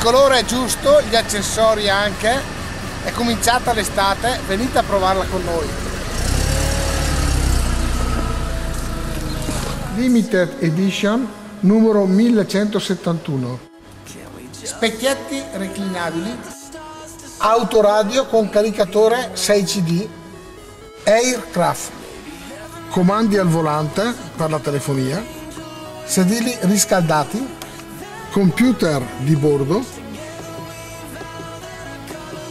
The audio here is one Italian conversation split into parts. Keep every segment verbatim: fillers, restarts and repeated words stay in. colore è giusto, gli accessori anche. È cominciata l'estate, venite a provarla con noi. Limited Edition numero millecentosettantuno. Specchietti reclinabili, autoradio con caricatore sei C D, aircraft, comandi al volante per la telefonia, sedili riscaldati, computer di bordo,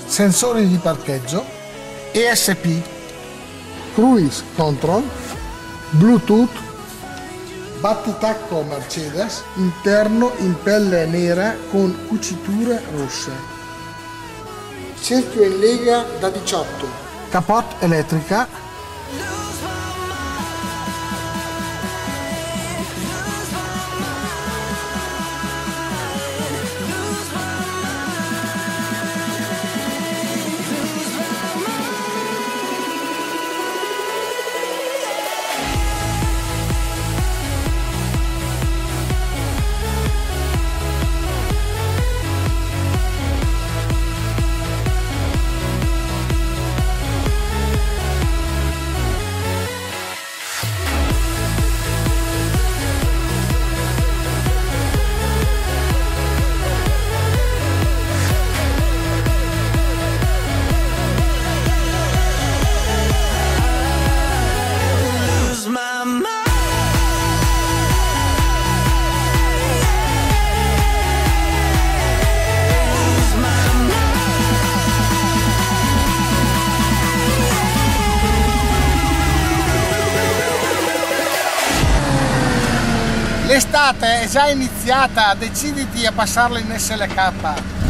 sensori di parcheggio, E S P, cruise control, Bluetooth, battitacco Mercedes, interno in pelle nera con cuciture rosse, cerchio in lega da diciotto, capote elettrica, l'estate è già iniziata, deciditi a passarla in S L K.